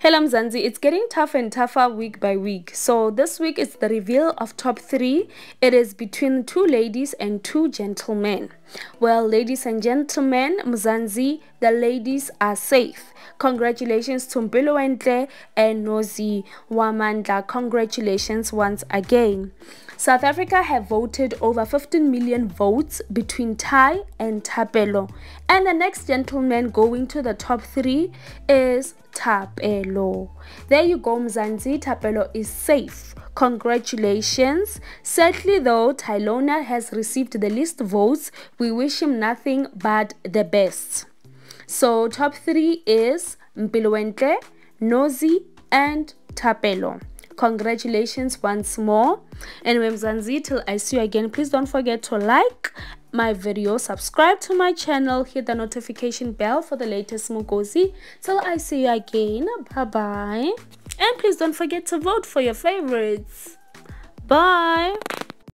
Hello Mzanzi, it's getting tougher and tougher week by week. So this week is the reveal of top 3. It is between 2 ladies and 2 gentlemen. Well, ladies and gentlemen, Mzanzi, the ladies are safe. Congratulations to Mpilwenhle and Nozipho Wamanda. Congratulations once again. South Africa have voted over 15 million votes between Ty and Thapelo. And the next gentleman going to the top 3 is Thapelo. There you go Mzanzi, Thapelo is safe. Congratulations. Sadly though, Tylona has received the least votes. We wish him nothing but the best. So top 3 is Mpilwenhle, Nozipho and Thapelo. Congratulations once more. And Mzanzi, till I see you again, please don't forget to like my video, subscribe to my channel, hit the notification bell for the latest Mgosi. Till I see you again, bye bye. And please don't forget to vote for your favorites. Bye.